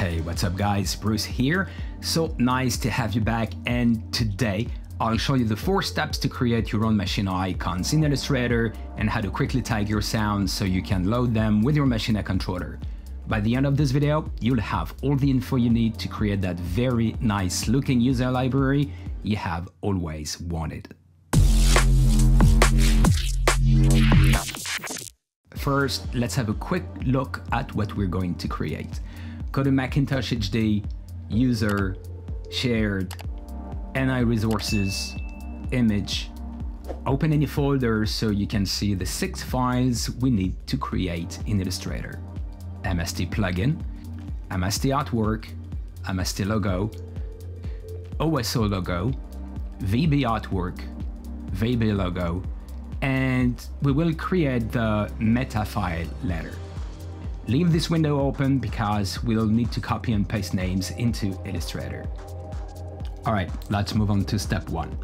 Hey, what's up guys, Bruce here. So nice to have you back, and today I'll show you the 4 steps to create your own Maschine icons in Illustrator and how to quickly tag your sounds so you can load them with your Maschine controller. By the end of this video, you'll have all the info you need to create that very nice looking user library you have always wanted. First, let's have a quick look at what we're going to create. Go to Macintosh HD, User, Shared, NI Resources, Image. Open any folder so you can see the 6 files we need to create in Illustrator. MST plugin, MST artwork, MST logo, OSO logo, VB artwork, VB logo, and we will create the meta file later. Leave this window open because we'll need to copy and paste names into Illustrator. All right, let's move on to step 1.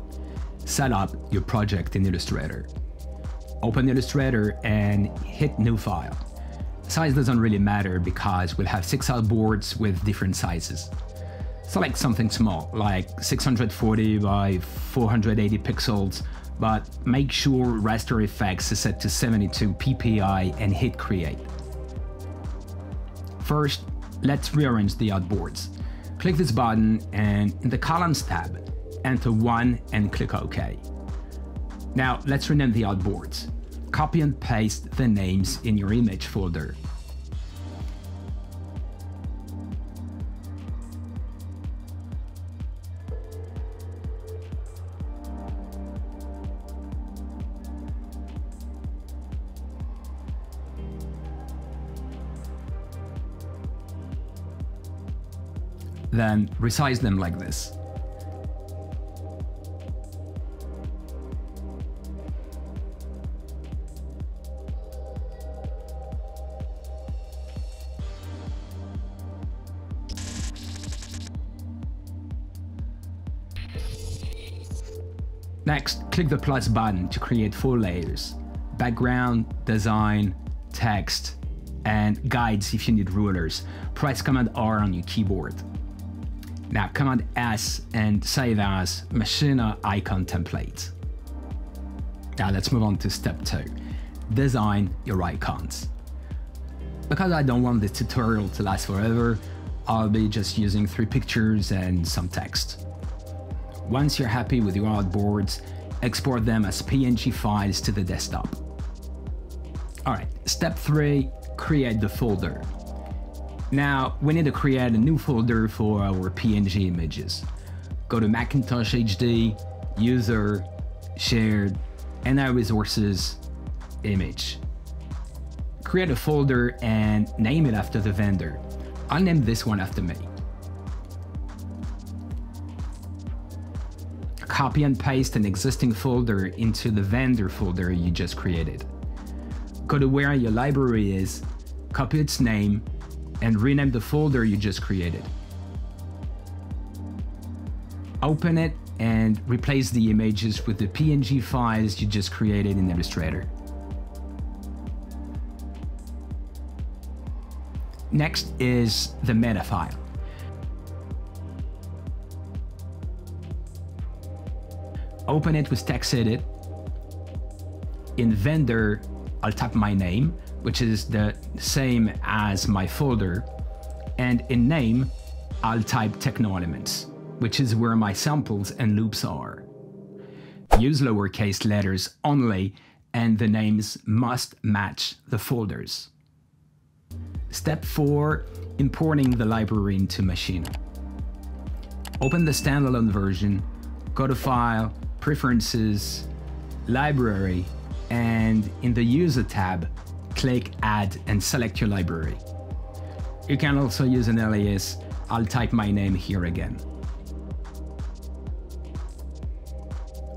Set up your project in Illustrator. Open Illustrator and hit new file. Size doesn't really matter because we'll have 6 outboards with different sizes. Select something small, like 640 by 480 pixels, but make sure raster effects is set to 72 ppi and hit create. First, let's rearrange the outboards. Click this button and in the columns tab, enter 1 and click OK. Now let's rename the outboards. Copy and paste the names in your image folder. Then resize them like this. Next, click the plus button to create 4 layers: background, design, text, and guides if you need rulers. Press Command R on your keyboard. Now Command S and save as Maschine icon template. Now let's move on to step 2. Design your icons. Because I don't want this tutorial to last forever, I'll be just using 3 pictures and some text. Once you're happy with your outboards, export them as PNG files to the desktop. All right, step 3, create the folder. Now, we need to create a new folder for our PNG images. Go to Macintosh HD, User, Shared, NI Resources, Image. Create a folder and name it after the vendor. I'll name this one after me. Copy and paste an existing folder into the vendor folder you just created. Go to where your library is, copy its name, and rename the folder you just created. Open it and replace the images with the PNG files you just created in Illustrator. Next is the meta file. Open it with TextEdit. In vendor, I'll type my name, which is the same as my folder, and in name, I'll type techno elements, which is where my samples and loops are. Use lowercase letters only, and the names must match the folders. Step 4, importing the library into Maschine. Open the standalone version, go to File, Preferences, Library, and in the User tab, click Add and select your library. You can also use an alias. I'll type my name here again.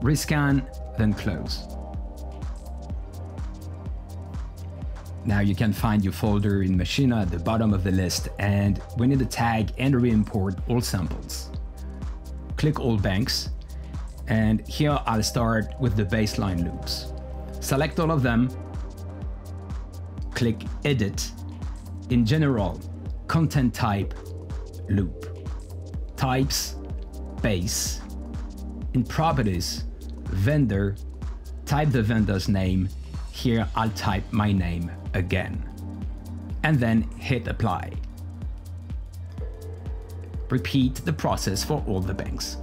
Rescan, then close. Now you can find your folder in Maschine at the bottom of the list, and we need to tag and re-import all samples. Click All Banks, and here I'll start with the baseline loops. Select all of them. Click Edit, in General, Content Type, loop, types, base. In properties, vendor, type the vendor's name. Here I'll type my name again, and then hit apply. Repeat the process for all the banks.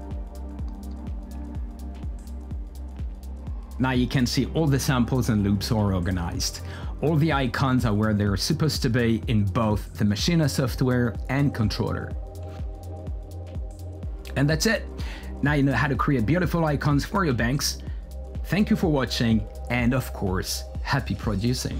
Now you can see all the samples and loops are organized. All the icons are where they're supposed to be in both the Maschine software and controller. And that's it. Now you know how to create beautiful icons for your banks. Thank you for watching, and of course, happy producing.